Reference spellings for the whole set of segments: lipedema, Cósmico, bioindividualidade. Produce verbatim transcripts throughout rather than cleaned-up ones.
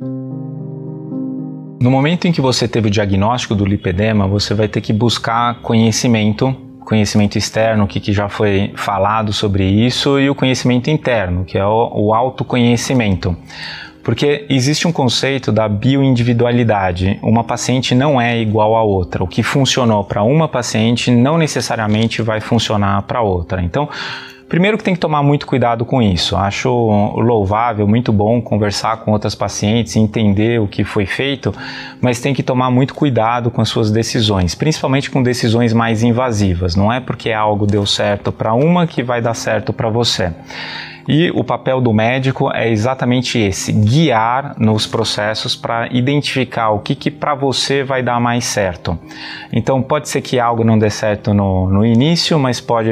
No momento em que você teve o diagnóstico do lipedema, você vai ter que buscar conhecimento, conhecimento externo, o que, que já foi falado sobre isso, e o conhecimento interno, que é o, o autoconhecimento. Porque existe um conceito da bioindividualidade. Uma paciente não é igual a outra. O que funcionou para uma paciente não necessariamente vai funcionar para outra. Então, primeiro que tem que tomar muito cuidado com isso. Acho louvável, muito bom conversar com outras pacientes, entender o que foi feito, mas tem que tomar muito cuidado com as suas decisões, principalmente com decisões mais invasivas. Não é porque algo deu certo para uma que vai dar certo para você. E o papel do médico é exatamente esse, guiar nos processos para identificar o que, que para você vai dar mais certo. Então pode ser que algo não dê certo no, no início, mas pode,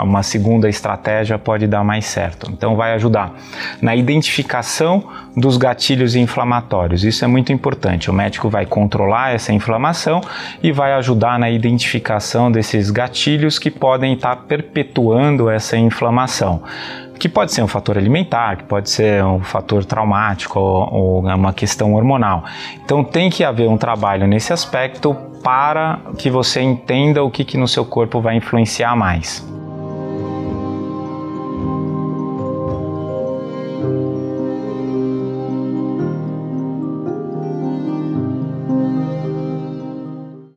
uma segunda estratégia pode dar mais certo. Então vai ajudar na identificação dos gatilhos inflamatórios, isso é muito importante. O médico vai controlar essa inflamação e vai ajudar na identificação desses gatilhos que podem estar perpetuando essa inflamação. Que pode ser um fator alimentar, que pode ser um fator traumático ou, ou uma questão hormonal. Então tem que haver um trabalho nesse aspecto para que você entenda o que, que no seu corpo vai influenciar mais.